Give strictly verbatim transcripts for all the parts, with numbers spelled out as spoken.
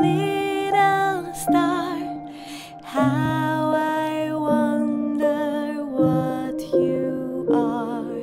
little star, how I wonder what you are.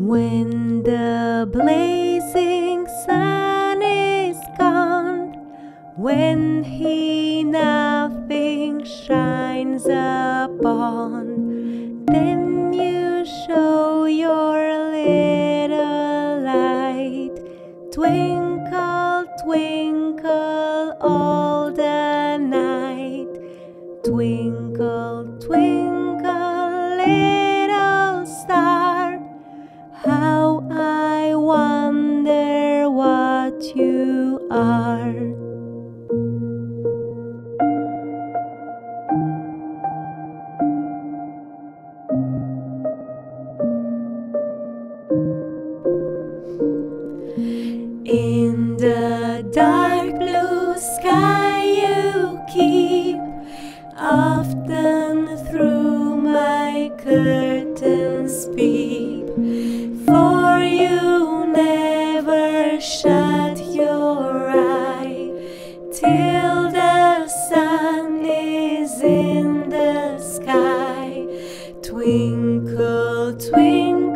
When the blazing sun is gone, when he nothing shines upon, then you show your little twinkle, twinkle all the night. Twinkle, twinkle, little star, how I wonder what you are. In the dark blue sky you keep, often through my curtains peep, for you never shut your eye till the sun is in the sky. Twinkle, twinkle,